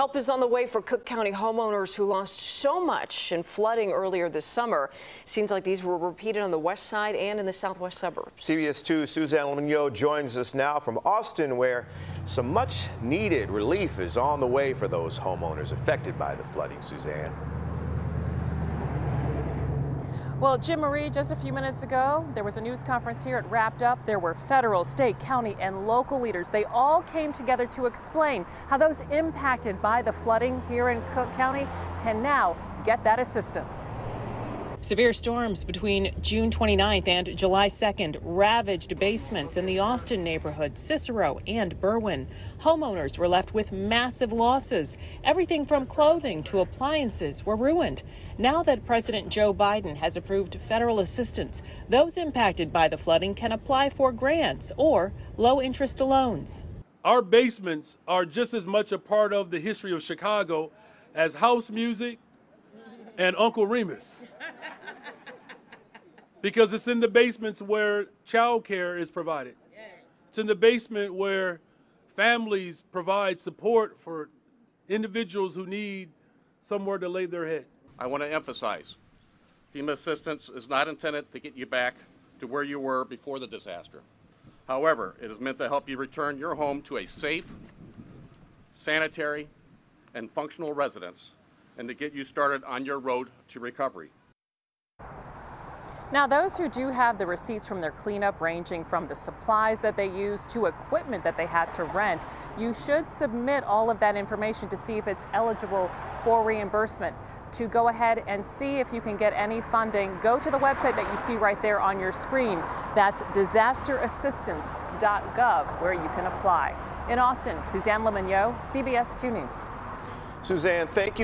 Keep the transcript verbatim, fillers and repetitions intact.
Help is on the way for Cook County homeowners who lost so much in flooding earlier this summer. Scenes like these were repeated on the west side and in the southwest suburbs. C B S two Suzanne LeMagno joins us now from Austin, where some much needed relief is on the way for those homeowners affected by the flooding. Suzanne. Well, Jim Marie, just a few minutes ago, there was a news conference here. It wrapped up. There were federal, state, county, and local leaders. They all came together to explain how those impacted by the flooding here in Cook County can now get that assistance. Severe storms between June twenty-ninth and July second ravaged basements in the Austin neighborhood, Cicero and Berwyn. Homeowners were left with massive losses. Everything from clothing to appliances were ruined. Now that President Joe Biden has approved federal assistance, those impacted by the flooding can apply for grants or low-interest loans. Our basements are just as much a part of the history of Chicago as house music and Uncle Remus. Because it's in the basements where child care is provided. It's in the basement where families provide support for individuals who need somewhere to lay their head. I want to emphasize, FEMA assistance is not intended to get you back to where you were before the disaster. However, it is meant to help you return your home to a safe, sanitary, and functional residence, and to get you started on your road to recovery. Now, those who do have the receipts from their cleanup, ranging from the supplies that they used to equipment that they had to rent, you should submit all of that information to see if it's eligible for reimbursement. To go ahead and see if you can get any funding, go to the website that you see right there on your screen. That's disaster assistance dot gov, where you can apply. In Austin, Suzanne LeMagno, C B S two News. Suzanne, thank you.